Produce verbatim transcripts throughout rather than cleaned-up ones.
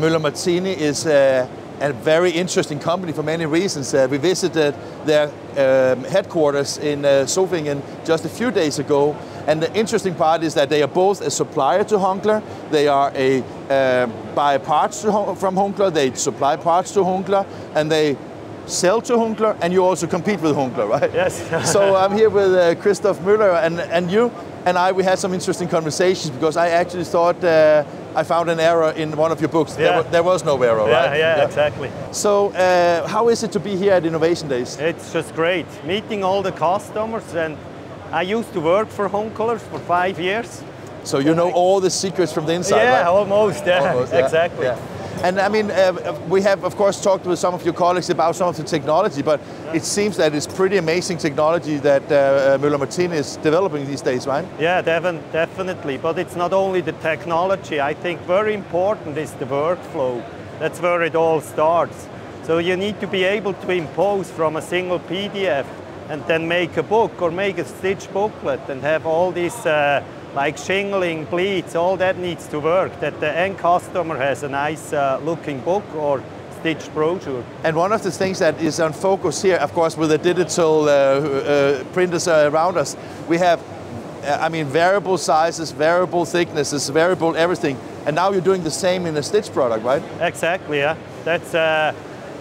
Müller Martini is uh, a very interesting company for many reasons. Uh, we visited their um, headquarters in uh, Zofingen just a few days ago, and the interesting part is that they are both a supplier to Hunkeler. They are a uh, buy parts to Hun from Hunkeler, they supply parts to Hunkeler, and they sell to Hunkeler, and you also compete with Hunkeler, right? Yes. So I'm here with uh, Christoph Müller, and, and you and I, we had some interesting conversations, because I actually thought uh, I found an error in one of your books. Yeah. There, was, there was no error, yeah, right? Yeah, yeah, exactly. So uh, how is it to be here at Innovation Days? It's just great, meeting all the customers, and I used to work for Hunkeler for five years. So you know all the secrets from the inside, yeah, right? Almost, yeah, almost, yeah, exactly. Yeah. And I mean, uh, we have, of course, talked with some of your colleagues about some of the technology, but yeah, it seems that it's pretty amazing technology that uh, Müller Martini is developing these days, right? Yeah, definitely. But it's not only the technology. I think very important is the workflow. That's where it all starts. So you need to be able to impose from a single P D F and then make a book or make a stitch booklet and have all these uh, like shingling, pleats, all that needs to work, that the end customer has a nice uh, looking book or stitched brochure. And one of the things that is on focus here, of course, with the digital uh, uh, printers around us, we have, uh, I mean, variable sizes, variable thicknesses, variable everything, and now you're doing the same in a stitch product, right? Exactly, yeah. That's uh,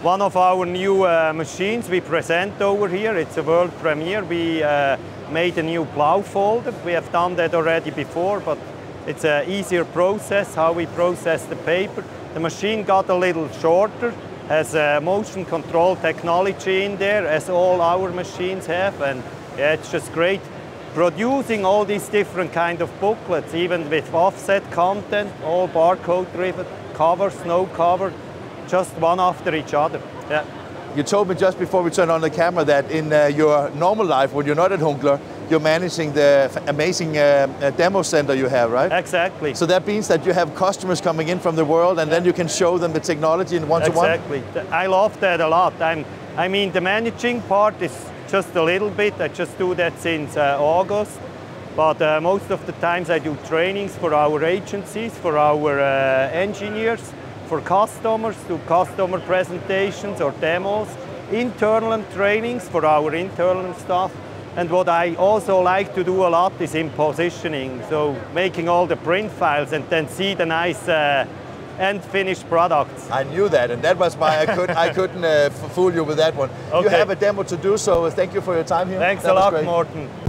one of our new uh, machines we present over here. It's a world premiere. We uh, made a new plow folder. We have done that already before, but it's an easier process, how we process the paper. The machine got a little shorter, has a motion control technology in there, as all our machines have, and yeah, it's just great. Producing all these different kind of booklets, even with offset content, all barcode driven, cover, no cover, just one after each other. Yeah. You told me just before we turned on the camera that in uh, your normal life, when you're not at Hunkeler, you're managing the amazing uh, uh, demo center you have, right? Exactly. So that means that you have customers coming in from the world, and yeah, then you can show them the technology in one-to-one? Exactly. I love that a lot. I'm, I mean, the managing part is just a little bit. I just do that since uh, August. But uh, most of the times I do trainings for our agencies, for our uh, engineers, for customers, to customer presentations or demos, internal trainings for our internal staff. And what I also like to do a lot is impositioning, so making all the print files and then see the nice uh, end finished products. I knew that, and that was why I, could, I couldn't uh, fool you with that one. Okay. You have a demo to do, so thank you for your time here. Thanks that a lot, great. Morten.